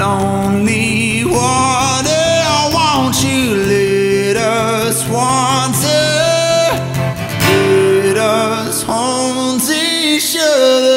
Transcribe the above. lonely water. Won't you let us wander, let us hold each other.